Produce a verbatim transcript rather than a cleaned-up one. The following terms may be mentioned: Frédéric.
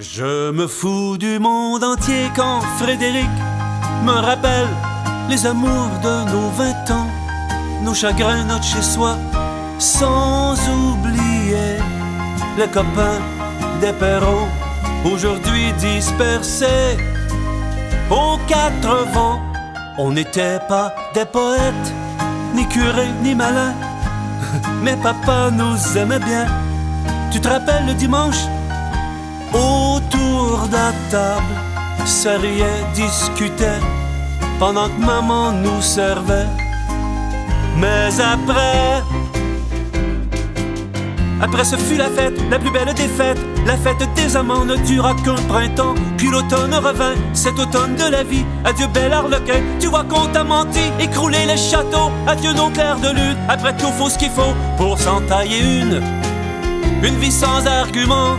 Je me fous du monde entier quand Frédéric me rappelle les amours de nos vingt ans, nos chagrins, notre chez-soi, sans oublier les copains des Perrons, aujourd'hui dispersés aux quatre vents. On n'était pas des poètes, ni curés, ni malins, mais papa nous aimait bien. Tu te rappelles le dimanche? Autour de la table, ça riait, discutait, pendant que maman nous servait. Mais après, après ce fut la fête, la plus belle des fêtes. La fête des amants ne dura qu'un printemps, puis l'automne revint, cet automne de la vie. Adieu bel arlequin, tu vois qu'on t'a menti, écrouler les châteaux. Adieu nos clairs de lune, après tout faut ce qu'il faut pour s'en tailler une, une vie sans argument.